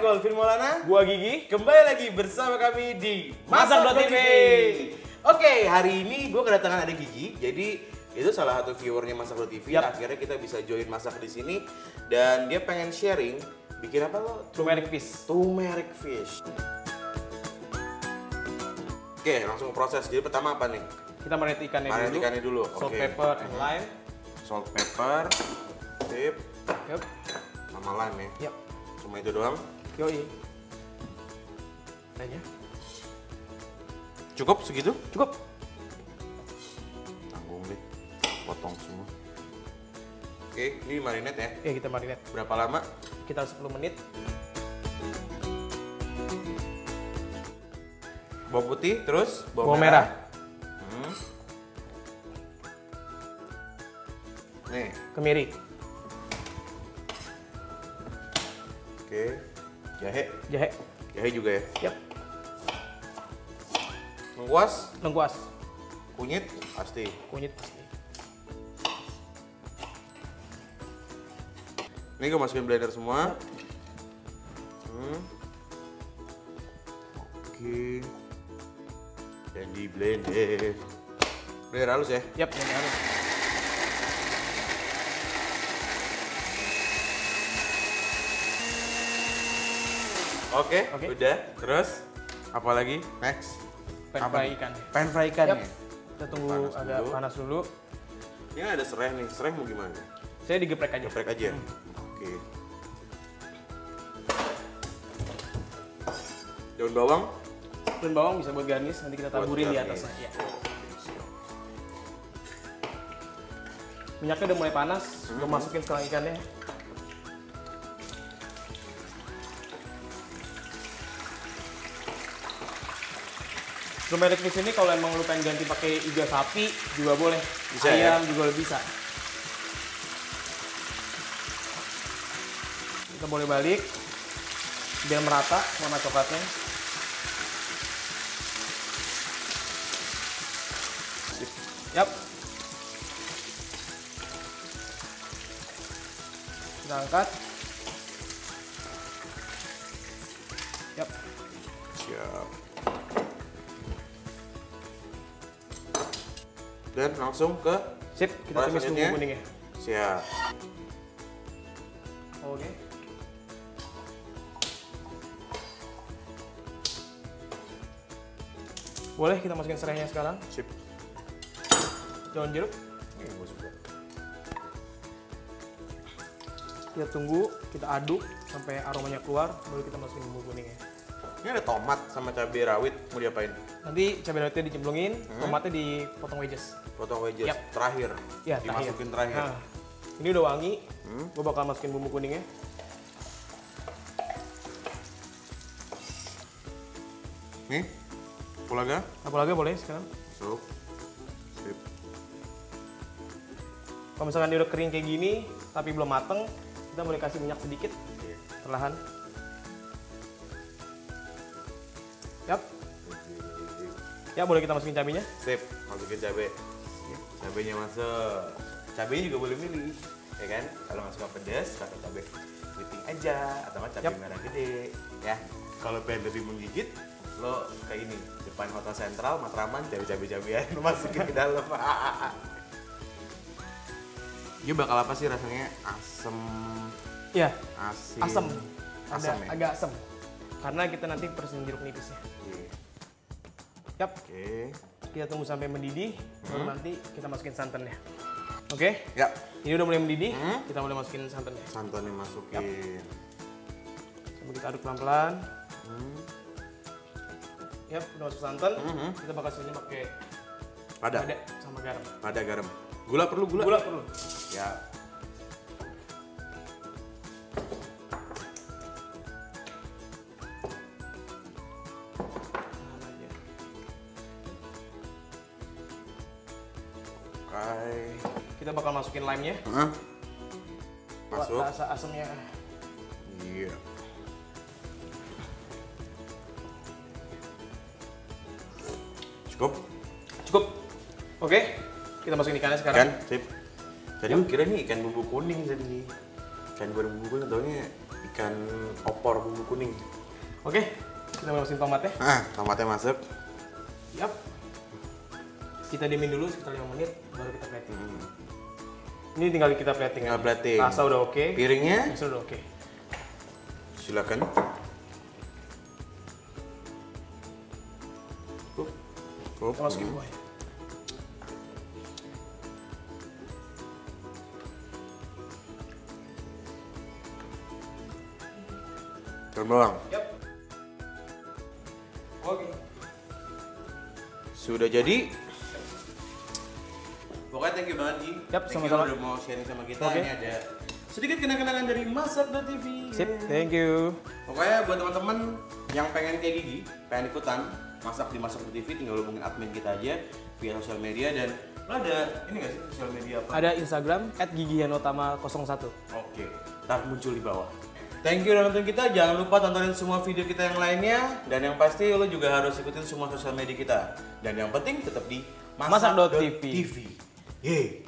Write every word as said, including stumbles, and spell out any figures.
gue Golfin Maulana, gue Gigi. Kembali lagi bersama kami di Masak dot T V. Oke, hari ini gue kedatangan ada Gigi. Jadi itu salah satu viewernya Masak dot T V. Yep. Akhirnya kita bisa join Masak di sini dan dia pengen sharing bikin apa lo? Turmeric Fish. Turmeric Fish. Oke, langsung proses. Jadi pertama apa nih? Kita marinate ikannya, marinate dulu. ikannya dulu. Salt, okay. pepper, and lime. Salt, pepper. Sip. Yep. Sama lime ya. Yep. Cuma itu doang? Yoi. Nanya. Cukup segitu? Cukup. Tanggung deh, potong semua. Oke, ini marinate ya? Iya, kita marinate. Berapa lama? Kita sepuluh menit. Bawang putih, terus bawang merah. merah. Hmm. Nih. Kemiri. Oke, jahe, jahe, jahe juga ya. Yap. Lengkuas, lengkuas, kunyit, pasti, kunyit pasti. Ini gue masukin blender semua. Hmm. Oke, dan di blender, blender halus ya. Yap, blender halus. Oke, okay, okay. Udah. Terus, apa lagi? Next. Pan fry ikan. Pan fry ikan yep. ya? Kita tunggu panas agak dulu. panas dulu. Ini ada serai nih, serai mau gimana? Saya digeprek aja. Geprek aja? Hmm. Oke. Okay. Daun bawang? Daun bawang bisa buat garnish, nanti kita taburin di atasnya. Ya. Minyaknya udah mulai panas, hmm. udah masukin sekarang ikannya. Turmeric fish ini kalau emang lu pengen ganti pakai iga sapi juga boleh, bisa, ayam ya? juga bisa. Kita boleh balik biar merata warna coklatnya. Yap. Kita angkat. Yap. Siap. Dan langsung ke sip, kita tumis bumbu kuningnya. Siap. Oke. Okay. Boleh kita masukin serainya sekarang? Sip. Daun jeruk. Ini gue suka. Kita tunggu, kita aduk sampai aromanya keluar, baru kita masukin bumbu kuningnya. Ini ada tomat sama cabai rawit, mau diapain? Nanti cabai rawitnya dicemplungin, hmm. tomatnya dipotong wedges. Potong wedges, yep. terakhir? Ya, Dimasukin terakhir. terakhir. Nah, ini udah wangi, hmm. gue bakal masukin bumbu kuningnya. Nih, kapulaga? Kapulaga boleh sekarang. Masuk. Sip. Kalau misalkan dia udah kering kayak gini, tapi belum mateng, kita boleh kasih minyak sedikit, okay. perlahan. Yap. Ya, boleh kita masukin cabenya? Sip, masukin cabe. Cabenya masuk. Cabenya juga boleh milih, ya kan? Kalau nggak suka pedas, pakai cabe keriting aja atau nggak cabe yep. merah gede, ya. Kalau pengen lebih menggigit, lo kayak ini, depan Hotel Sentral Matraman, cabe-cabe-cabean masukin ke dalam. Ini bakal apa sih rasanya? Asem. Iya. Asin. Asem. Asem. Ada, ya? Agak asem. Karena kita nanti persen jeruk nipisnya. Okay. Yap. Oke. Okay. Kita tunggu sampai mendidih, hmm. baru nanti kita masukin santannya. Oke? Okay? Yap. Ini udah mulai mendidih, hmm. kita mulai masukin santannya. Santannya masukin. Yap. Coba kita aduk pelan-pelan. Hmm. Yap, udah masuk santan. Hmm. Kita bakal sini pakai lada sama garam. Lada garam. Gula perlu gula? Gula perlu. Ya. Kita bakal masukin lime-nya. Heeh. Masuk. Buat rasa asamnya. Iya. Yeah. Cukup. Cukup. Oke. Okay. Kita masukin ikannya sekarang. Ikan, sip. Jadi, yep. kira ini ikan bumbu kuning tadi. Ikan goreng bumbu kuning, taunya ikan opor bumbu kuning. Oke, kita masukin tomatnya. Ah, tomatnya masuk. Yap. Kita diemin dulu sekitar lima menit, baru kita plating. Hmm. Ini tinggal kita plating. Tinggal plating. Rasa udah oke. Okay. Piringnya? Rasa udah oke. Okay. Silakan. Cukup. Cukup. Kita masukin buah. Terbang. Yep. Oke. Okay. Sudah jadi. Pokoknya thank you banget, Ji. Yep, sama-sama. Udah mau sharing sama kita. Okay. Ini ada sedikit kenang-kenangan dari Masak dot T V. Sip, thank you. Pokoknya buat teman-teman yang pengen kayak Gigi, pengen ikutan masak di Masak dot T V, tinggal hubungin admin kita aja via sosial media. Dan lo ada ini nggak sih sosial media apa? Ada Instagram at gigianutama nol satu. Oke, ntar muncul di bawah. Thank you udah nonton kita, jangan lupa tontonin semua video kita yang lainnya. Dan yang pasti lo juga harus ikutin semua sosial media kita. Dan yang penting tetap di Masak dot T V. Yeay!